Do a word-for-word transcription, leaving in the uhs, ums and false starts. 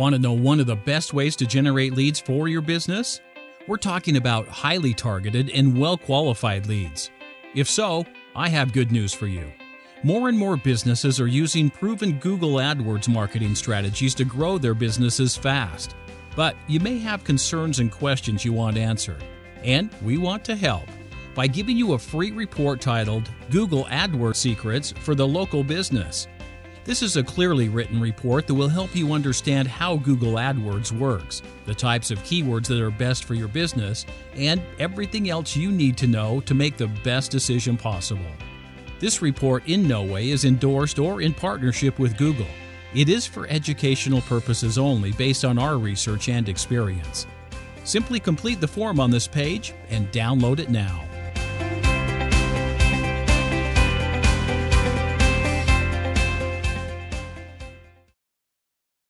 Want to know one of the best ways to generate leads for your business? We're talking about highly targeted and well-qualified leads. If so, I have good news for you. More and more businesses are using proven Google AdWords marketing strategies to grow their businesses fast. But you may have concerns and questions you want answered, and we want to help by giving you a free report titled Google AdWords Secrets for the Local Business. This is a clearly written report that will help you understand how Google AdWords works, the types of keywords that are best for your business, and everything else you need to know to make the best decision possible. This report in no way is endorsed or in partnership with Google. It is for educational purposes only based on our research and experience. Simply complete the form on this page and download it now.